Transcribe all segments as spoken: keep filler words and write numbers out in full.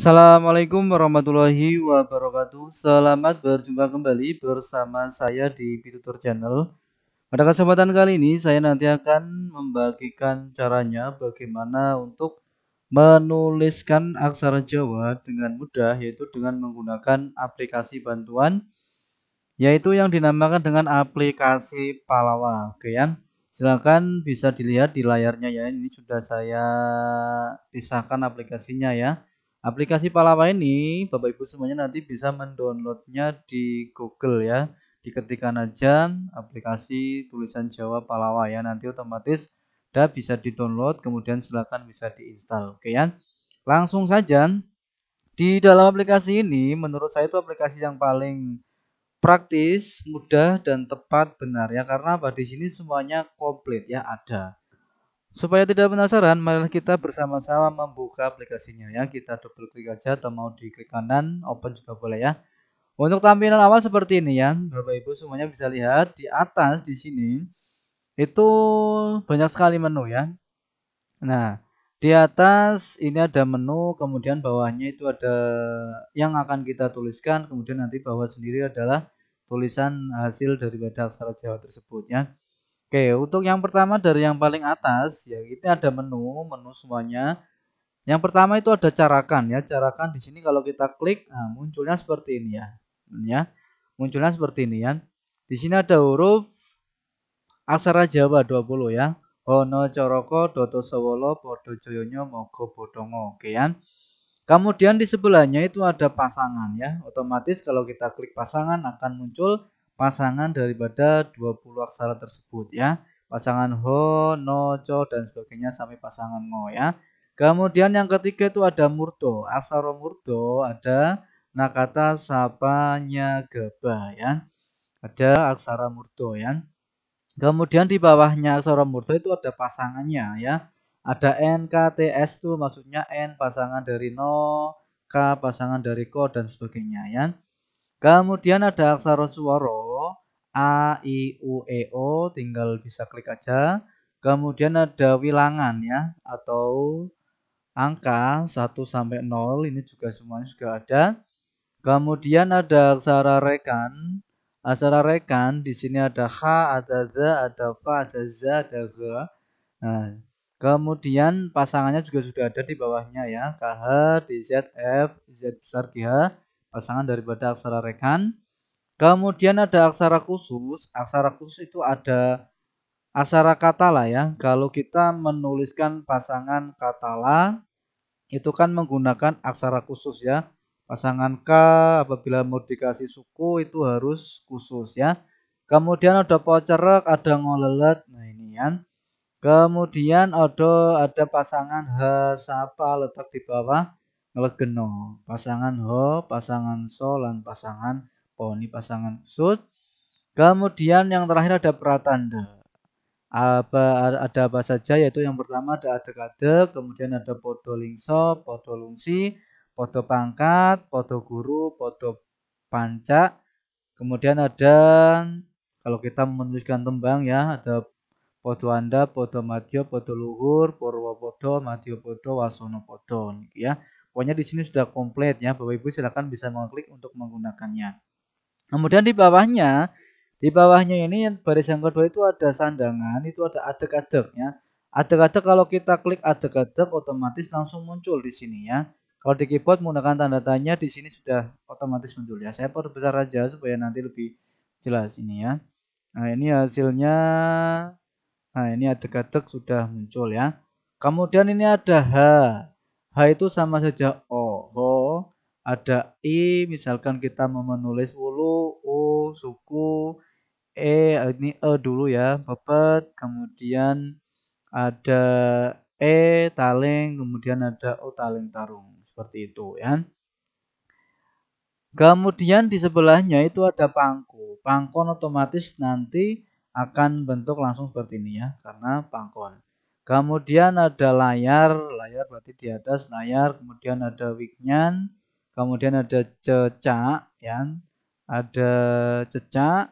Assalamualaikum warahmatullahi wabarakatuh. Selamat berjumpa kembali bersama saya di Pi Tutur Channel. Pada kesempatan kali ini saya nanti akan membagikan caranya bagaimana untuk menuliskan aksara Jawa dengan mudah, yaitu dengan menggunakan aplikasi bantuan, yaitu yang dinamakan dengan aplikasi Pallawa. Oke ya, silahkan bisa dilihat di layarnya ya. Ini sudah saya pisahkan aplikasinya ya. Aplikasi Pallawa ini Bapak Ibu semuanya nanti bisa mendownloadnya di Google ya. Diketikkan aja aplikasi tulisan Jawa Pallawa ya, nanti otomatis udah bisa didownload, kemudian silakan bisa diinstal. Oke ya. Langsung saja, di dalam aplikasi ini menurut saya itu aplikasi yang paling praktis, mudah dan tepat benar ya, karena apa, di sini semuanya komplit ya, ada. Supaya tidak penasaran, marilah kita bersama-sama membuka aplikasinya ya. Kita double klik aja atau mau di klik kanan, open juga boleh ya. Untuk tampilan awal seperti ini ya, Bapak Ibu semuanya bisa lihat di atas di sini itu banyak sekali menu ya. Nah, di atas ini ada menu, kemudian bawahnya itu ada yang akan kita tuliskan, kemudian nanti bawah sendiri adalah tulisan hasil daripada aksara Jawa tersebut ya. Oke, untuk yang pertama dari yang paling atas ya, ini ada menu, menu semuanya. Yang pertama itu ada carakan ya. Carakan di sini kalau kita klik, nah, munculnya seperti ini ya. Ya. Munculnya seperti ini ya. Di sini ada huruf aksara Jawa dua puluh ya. Hono coroko doto sewolo podo joyonyo mogo bodongo. Oke ya. Kemudian di sebelahnya itu ada pasangan ya. Otomatis kalau kita klik pasangan akan muncul pasangan daripada dua puluh aksara tersebut ya. Pasangan ho, no, co dan sebagainya sampai pasangan ngo ya. Kemudian yang ketiga itu ada murdo, aksara murdo ada nakata sapanya gaba ya. Ada aksara murdo ya. Kemudian di bawahnya aksara murdo itu ada pasangannya ya. Ada N K T S itu maksudnya N pasangan dari no, K pasangan dari ko dan sebagainya ya. Kemudian ada aksara suworo A, I, U, E, O, tinggal bisa klik aja. Kemudian ada wilangan ya, atau angka satu sampai nol, ini juga semuanya juga ada. Kemudian ada aksara rekan. Aksara rekan di sini ada H, ada Z, ada F, ada Z, ada Z. Nah, kemudian pasangannya juga sudah ada di bawahnya ya. K H, D Z, F, Z besar, G H, pasangan daripada aksara rekan. Kemudian ada aksara khusus. Aksara khusus itu ada aksara katala ya. Kalau kita menuliskan pasangan katala, itu kan menggunakan aksara khusus ya. Pasangan K apabila mau dikasih suku itu harus khusus ya. Kemudian ada pocerek, ada ngolelet. Nah ini ya. Kemudian ada, ada pasangan H, sapa letak di bawah ngelegeno. Pasangan ho, pasangan so, lan pasangan oh, ini pasangan khusus. Kemudian yang terakhir ada pratanda. Apa, ada apa saja, yaitu yang pertama ada adeg-adeg, kemudian ada podo lingso, podo lungsi, podo pangkat, podo guru, podo pancak. Kemudian ada, kalau kita menuliskan tembang ya, ada podo anda, podo madya, podo luhur, purwa podo, madya podo, wasono podo ya. Pokoknya di sini sudah komplit ya. Bapak Ibu silakan bisa mengklik untuk menggunakannya. Kemudian di bawahnya, di bawahnya ini baris yang kedua itu ada sandangan, itu ada adeg-adeg ya. Adeg-adeg kalau kita klik adeg-adeg otomatis langsung muncul di sini ya. Kalau di keyboard menggunakan tanda tanya di sini sudah otomatis muncul ya. Saya perbesar aja supaya nanti lebih jelas ini ya. Nah, ini hasilnya. Nah, ini adeg-adeg sudah muncul ya. Kemudian ini ada H. H itu sama saja O. O. Ada I, misalkan kita mau menulis wulu, U, suku, E, ini E dulu ya, pepet, kemudian ada E, taling, kemudian ada O, taling, tarung, seperti itu ya. Kemudian di sebelahnya itu ada pangku. Pangkon otomatis nanti akan bentuk langsung seperti ini ya, karena pangkon. Kemudian ada layar, layar berarti di atas layar, kemudian ada wignan. Kemudian ada cecak, ya, ada cecak,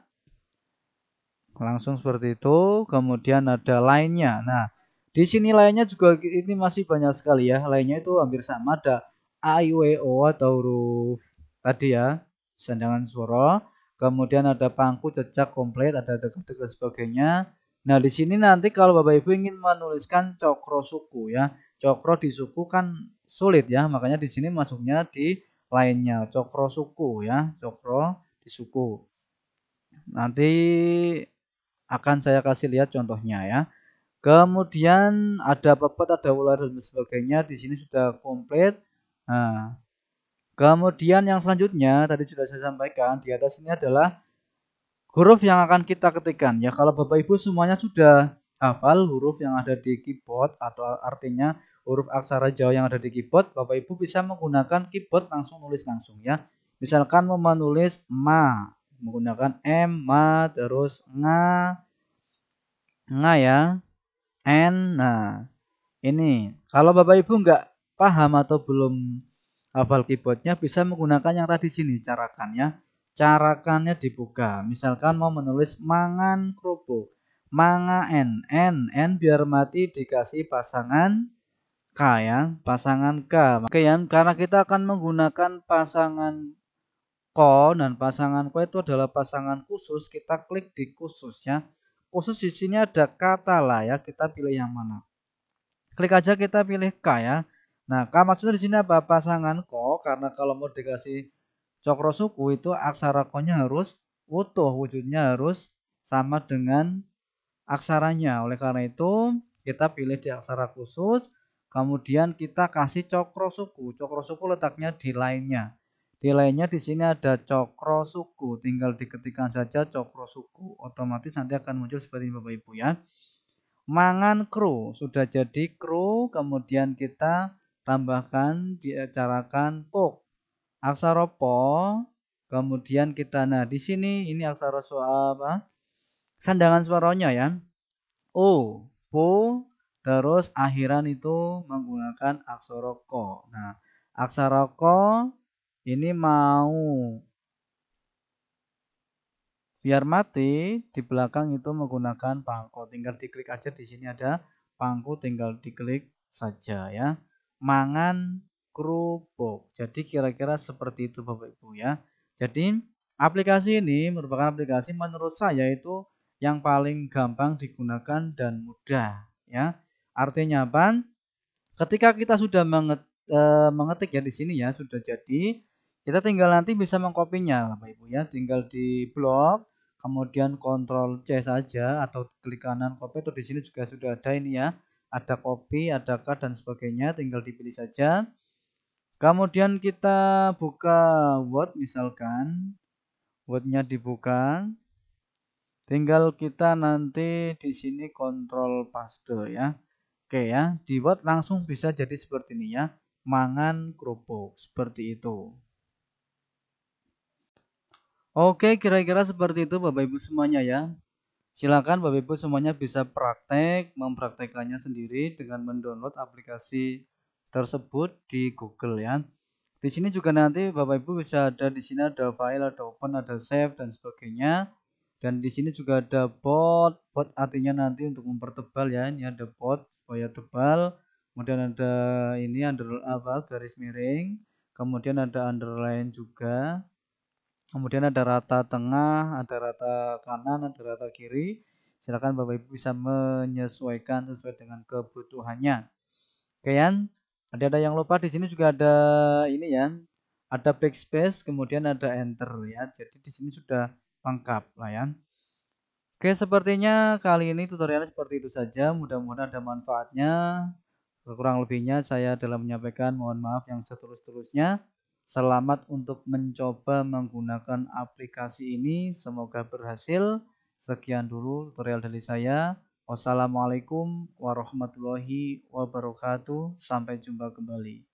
langsung seperti itu. Kemudian ada lainnya. Nah, di sini lainnya juga ini masih banyak sekali ya. Lainnya itu hampir sama, ada a, i, u, e, o atau huruf tadi ya, sandangan suara. Kemudian ada pangku cecak komplit, ada tegak-tegak dan sebagainya. Nah di sini nanti kalau Bapak Ibu ingin menuliskan cokro suku ya, cokro di suku kan sulit ya, makanya di sini masuknya di lainnya, cokro suku ya, cokro di suku. Nanti akan saya kasih lihat contohnya ya. Kemudian ada pepet, ada ular dan sebagainya, di sini sudah komplit. Nah, kemudian yang selanjutnya tadi sudah saya sampaikan di atas ini adalah huruf yang akan kita ketikkan ya. Kalau Bapak Ibu semuanya sudah hafal huruf yang ada di keyboard, atau artinya huruf aksara Jawa yang ada di keyboard, Bapak Ibu bisa menggunakan keyboard langsung nulis langsung ya. Misalkan mau menulis ma, menggunakan m, ma, terus nga, nga ya, n. Nah ini kalau Bapak Ibu nggak paham atau belum hafal keyboardnya, bisa menggunakan yang tadi sini, carakan ya. Carakannya dibuka, misalkan mau menulis mangan kerupuk, manga n, n, n biar mati dikasih pasangan k ya, pasangan k. Oke ya, karena kita akan menggunakan pasangan ko, dan pasangan ko itu adalah pasangan khusus, kita klik di khusus ya. Khusus di sini ada kata lah ya, kita pilih yang mana, klik aja kita pilih k ya. Nah, k maksudnya di sini apa? Pasangan ko, karena kalau mau dikasih cokro suku itu aksara ko-nya harus utuh, wujudnya harus sama dengan aksaranya. Oleh karena itu, kita pilih di aksara khusus, kemudian kita kasih cokro suku. Cokro suku letaknya di lainnya. Di lainnya di sini ada cokro suku, tinggal diketikkan saja cokro suku, otomatis nanti akan muncul seperti ini Bapak Ibu ya. Mangan kru, sudah jadi kru, kemudian kita tambahkan diacarakan pok, aksara po, kemudian kita, nah di sini ini aksara suara apa, sandangan suaranya ya, u, pu, terus akhiran itu menggunakan aksara ko. Nah aksara ko ini mau biar mati di belakang itu menggunakan pangko, tinggal diklik aja, di sini ada pangko, tinggal diklik saja ya. Mangan kerupuk. Jadi kira-kira seperti itu Bapak Ibu ya. Jadi aplikasi ini merupakan aplikasi menurut saya itu yang paling gampang digunakan dan mudah ya. Artinya apa? Ketika kita sudah menget, e, mengetik ya di sini ya sudah jadi, kita tinggal nanti bisa mengkopinya Bapak Ibu ya. Tinggal di blok, kemudian kontrol C saja atau klik kanan copy. Itu di sini juga sudah ada ini ya. Ada copy, ada cut dan sebagainya, tinggal dipilih saja. Kemudian kita buka Word misalkan, Wordnya dibuka, tinggal kita nanti di sini kontrol paste ya. Oke ya, di Word langsung bisa jadi seperti ini ya, mangan kerupuk seperti itu. Oke, kira-kira seperti itu Bapak Ibu semuanya ya. Silakan Bapak Ibu semuanya bisa praktek, mempraktekannya sendiri dengan mendownload aplikasi tersebut di Google ya. Di sini juga nanti Bapak Ibu bisa ada, di sini ada file, ada open, ada save dan sebagainya. Dan di sini juga ada bold, bold artinya nanti untuk mempertebal ya. Ini ada bold supaya tebal. Kemudian ada ini under apa? Garis miring. Kemudian ada underline juga. Kemudian ada rata tengah, ada rata kanan, ada rata kiri. Silakan Bapak Ibu bisa menyesuaikan sesuai dengan kebutuhannya. Oke ya. Ada ada yang lupa, di sini juga ada ini ya. Ada backspace, kemudian ada enter ya. Jadi di sini sudah lengkap lah ya. Oke, sepertinya kali ini tutorialnya seperti itu saja. Mudah-mudahan ada manfaatnya. Kurang lebihnya saya dalam menyampaikan mohon maaf yang setulus-tulusnya. Selamat untuk mencoba menggunakan aplikasi ini. Semoga berhasil. Sekian dulu tutorial dari saya. Wassalamualaikum warahmatullahi wabarakatuh. Sampai jumpa kembali.